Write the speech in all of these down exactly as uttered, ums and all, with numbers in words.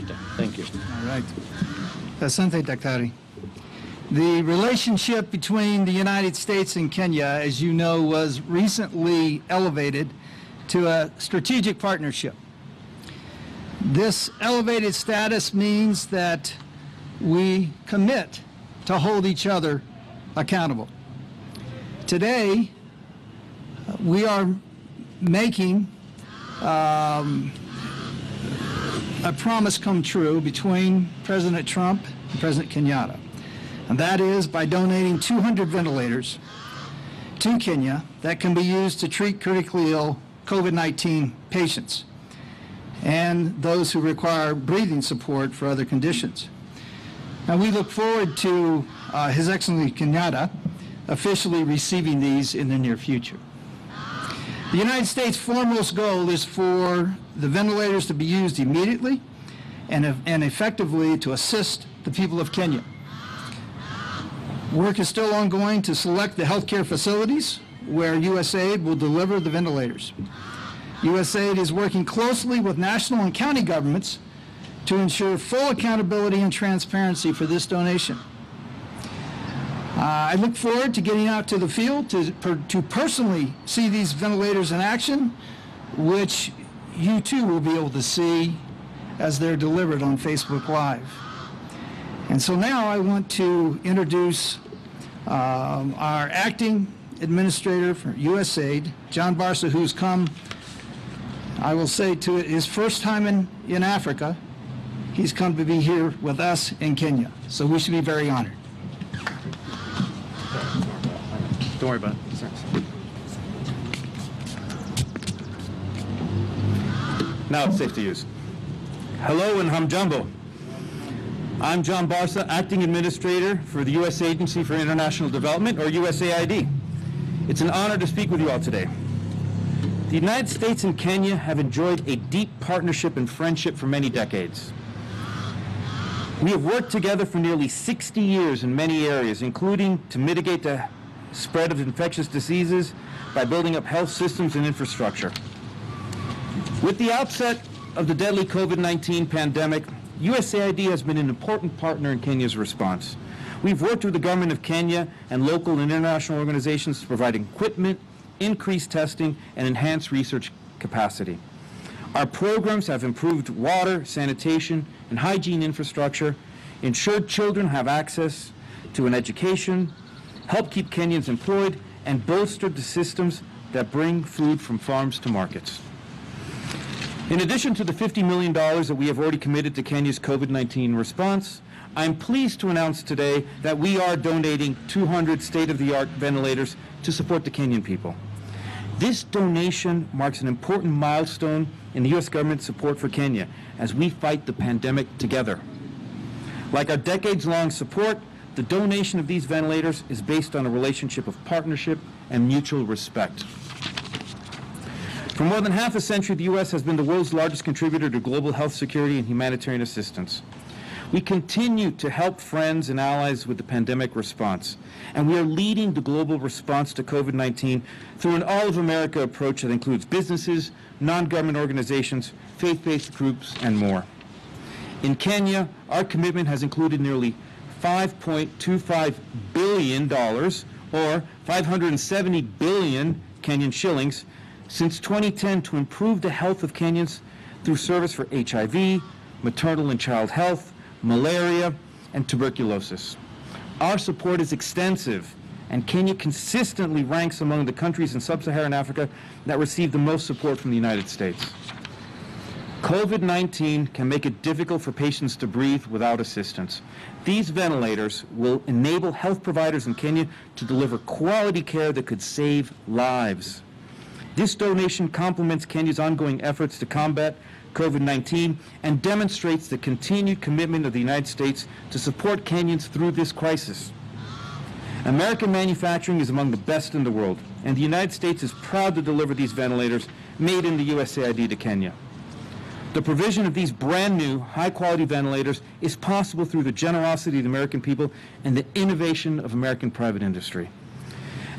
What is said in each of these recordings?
Twitter. Thank you. All right. Asante, Daktari. The relationship between the United States and Kenya, as you know, was recently elevated to a strategic partnership. This elevated status means that we commit to hold each other accountable. Today, we are making um, a promise come true between President Trump and President Kenyatta, and that is by donating two hundred ventilators to Kenya that can be used to treat critically ill COVID nineteen patients and those who require breathing support for other conditions. Now, we look forward to uh, His Excellency Kenyatta officially receiving these in the near future. The United States' foremost goal is for the ventilators to be used immediately and, and effectively to assist the people of Kenya. Work is still ongoing to select the healthcare facilities where USAID will deliver the ventilators. USAID is working closely with national and county governments to ensure full accountability and transparency for this donation. Uh, I look forward to getting out to the field to, per, to personally see these ventilators in action, which you too will be able to see as they're delivered on Facebook Live. And so now I want to introduce um, our acting administrator for USAID, John Barsa, who's come, I will say, to his first time in, in Africa. He's come to be here with us in Kenya, so we should be very honored. Don't worry about it. Now it's safe to use. Hello and Hamjumbo. I'm John Barsa, Acting Administrator for the U S Agency for International Development, or U S A I D. It's an honor to speak with you all today. The United States and Kenya have enjoyed a deep partnership and friendship for many decades. We have worked together for nearly sixty years in many areas, including to mitigate the spread of infectious diseases by building up health systems and infrastructure. With the outset of the deadly COVID nineteen pandemic, U S A I D has been an important partner in Kenya's response. We've worked with the government of Kenya and local and international organizations to provide equipment, increase testing, and enhance research capacity. Our programs have improved water, sanitation, and hygiene infrastructure, ensured children have access to an education, helped keep Kenyans employed, and bolstered the systems that bring food from farms to markets. In addition to the fifty million dollars that we have already committed to Kenya's COVID nineteen response, I'm pleased to announce today that we are donating two hundred state-of-the-art ventilators to support the Kenyan people. This donation marks an important milestone in the U S government's support for Kenya as we fight the pandemic together. Like our decades-long support, the donation of these ventilators is based on a relationship of partnership and mutual respect. For more than half a century, the U S has been the world's largest contributor to global health security and humanitarian assistance. We continue to help friends and allies with the pandemic response, and we are leading the global response to COVID nineteen through an all-of-America approach that includes businesses, non-government organizations, faith-based groups, and more. In Kenya, our commitment has included nearly five point two five billion dollars, or five hundred seventy billion Kenyan shillings, since twenty ten to improve the health of Kenyans through service for H I V, maternal and child health, malaria, and tuberculosis. Our support is extensive, and Kenya consistently ranks among the countries in sub-Saharan Africa that receive the most support from the United States. COVID nineteen can make it difficult for patients to breathe without assistance. These ventilators will enable health providers in Kenya to deliver quality care that could save lives. This donation complements Kenya's ongoing efforts to combat COVID nineteen and demonstrates the continued commitment of the United States to support Kenyans through this crisis. American manufacturing is among the best in the world, and the United States is proud to deliver these ventilators made in the U S A I D to Kenya. The provision of these brand new, high-quality ventilators is possible through the generosity of the American people and the innovation of American private industry.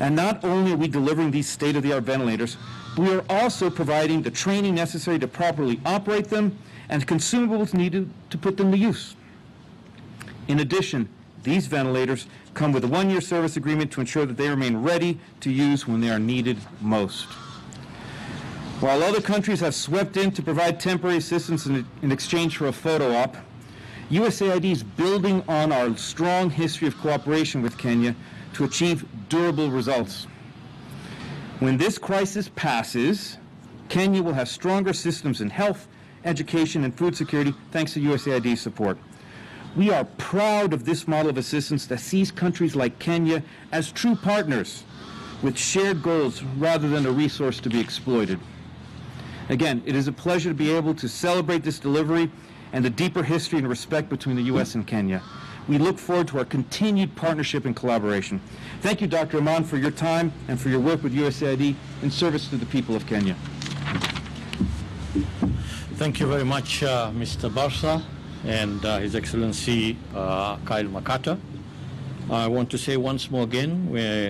And not only are we delivering these state-of-the-art ventilators, we are also providing the training necessary to properly operate them and consumables needed to put them to use. In addition, these ventilators come with a one-year service agreement to ensure that they remain ready to use when they are needed most. While other countries have swept in to provide temporary assistance in, in exchange for a photo op, U S A I D is building on our strong history of cooperation with Kenya to achieve durable results. When this crisis passes, Kenya will have stronger systems in health, education, and food security thanks to U S A I D's support. We are proud of this model of assistance that sees countries like Kenya as true partners with shared goals rather than a resource to be exploited. Again, it is a pleasure to be able to celebrate this delivery and the deeper history and respect between the U S and Kenya. We look forward to our continued partnership and collaboration. Thank you, Doctor Aman, for your time and for your work with U S A I D in service to the people of Kenya. Thank you very much, uh, Mister Barsa and uh, His Excellency uh, Kyle McCarter. I want to say once more again, we're